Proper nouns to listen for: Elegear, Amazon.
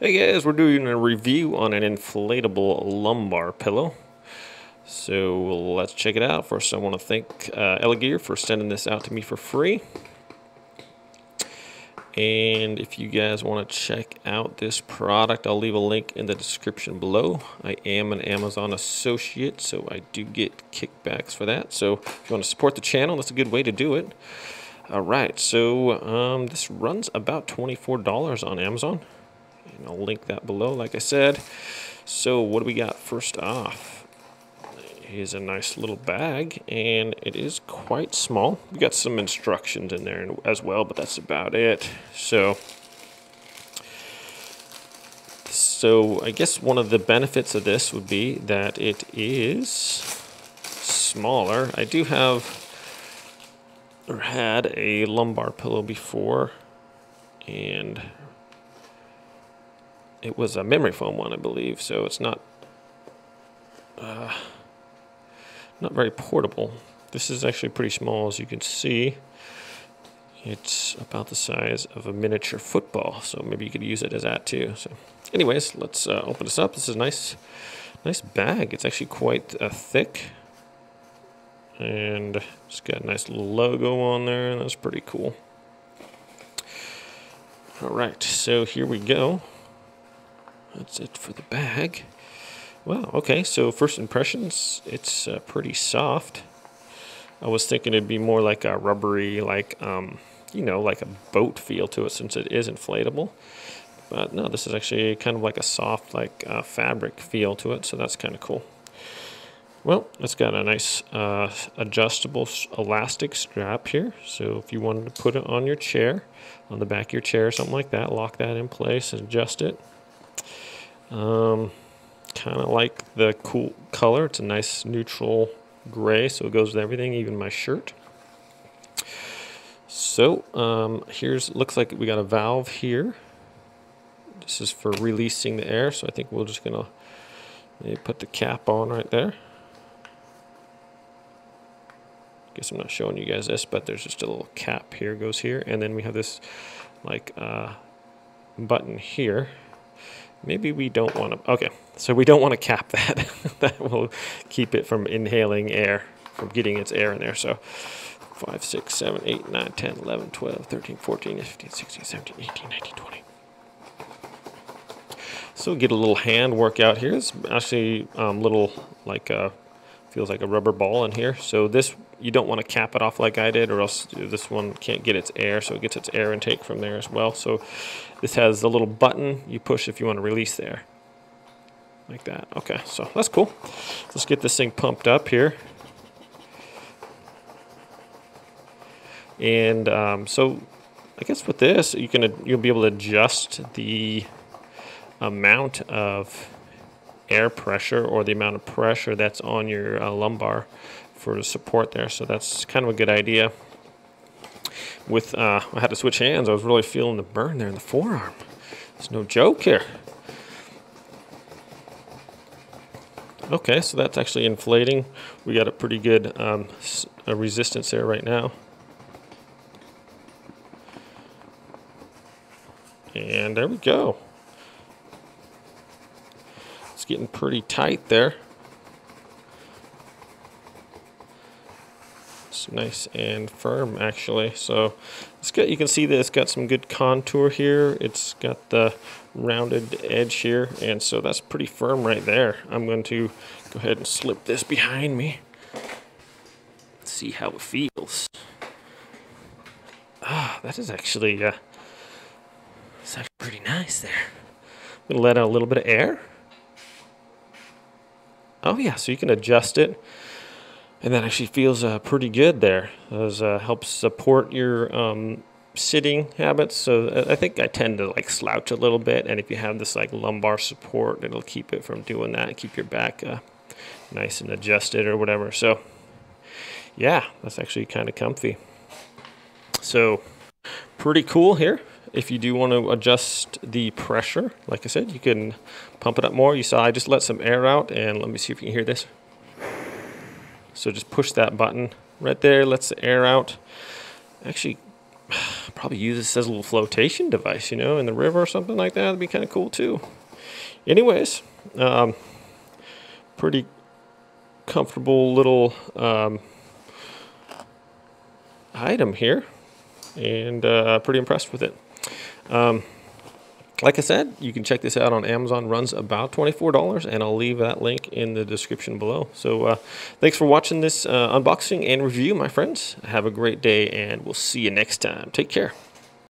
Hey guys, we're doing a review on an inflatable lumbar pillow. So let's check it out. First, I want to thank Elegear for sending this out to me for free. And if you guys want to check out this product, I'll leave a link in the description below. I am an Amazon associate, so I do get kickbacks for that. So if you want to support the channel, that's a good way to do it. All right, so this runs about $24 on Amazon. And I'll link that below, like I said. So what do we got first off? Here's a nice little bag, and it is quite small. We got some instructions in there as well, but that's about it. So I guess one of the benefits of this would be that it is smaller. I do have or had a lumbar pillow before, and it was a memory foam one, I believe, so it's not very portable. This is actually pretty small, as you can see. It's about the size of a miniature football, so maybe you could use it as that too. So, anyways, let's open this up. This is a nice bag. It's actually quite thick, and it's got a nice little logo on there, and that's pretty cool. All right, so here we go. That's it for the bag. Wow, okay, so first impressions, it's pretty soft. I was thinking it'd be more like a rubbery, like, you know, like a boat feel to it, since it is inflatable. But no, this is actually kind of like a soft, like, fabric feel to it, so that's kind of cool. Well, it's got a nice adjustable elastic strap here. So if you wanted to put it on your chair, on the back of your chair or something like that, lock that in place and adjust it. Kind of like the cool color. It's a nice neutral gray, so it goes with everything, even my shirt. So here's, looks like we got a valve here. This is for releasing the air, so I think we're just gonna maybe put the cap on right there. Guess I'm not showing you guys this, but there's just a little cap here, goes here, and then we have this like button here. Maybe we don't want to, okay, so we don't want to cap that. That will keep it from inhaling air, from getting its air in there. So 5, 6, 7, 8, 9, 10, 11, 12, 13, 14, 15, 16, 17, 18, 19, 20. So get a little hand workout here. It's actually little, like, feels like a rubber ball in here. So this, you don't want to cap it off like I did, or else this one can't get its air, so it gets its air intake from there as well. So this has the little button you push if you want to release the air. Like that. Okay, so that's cool. Let's get this thing pumped up here. And so I guess with this, you'll be able to adjust the amount of air pressure, or the amount of pressure that's on your lumbar for support there. So that's kind of a good idea. With I had to switch hands. I was really feeling the burn there in the forearm. It's no joke here. Okay, so that's actually inflating. We got a pretty good resistance there right now. And there we go. Getting pretty tight there. It's nice and firm, actually. So it's got, you can see that it's got some good contour here. It's got the rounded edge here, and so that's pretty firm right there. I'm going to go ahead and slip this behind me. Let's see how it feels. Ah, that is actually it's actually pretty nice there. I'm gonna let out a little bit of air. Oh yeah, so you can adjust it, and that actually feels pretty good there. Those helps support your sitting habits. So I think I tend to like slouch a little bit, and if you have this like lumbar support, it'll keep it from doing that, keep your back nice and adjusted or whatever. So yeah, that's actually kind of comfy. So pretty cool here. If you do want to adjust the pressure, like I said, you can pump it up more. You saw I just let some air out, and let me see if you can hear this. So just push that button right there, lets the air out. Actually probably use this as a little flotation device, you know, in the river or something like that. That'd be kind of cool too. Anyways, pretty comfortable little item here, and pretty impressed with it. Like I said, you can check this out on Amazon. Runs about $24, and I'll leave that link in the description below. So thanks for watching this unboxing and review, my friends. Have a great day, and we'll see you next time. Take care.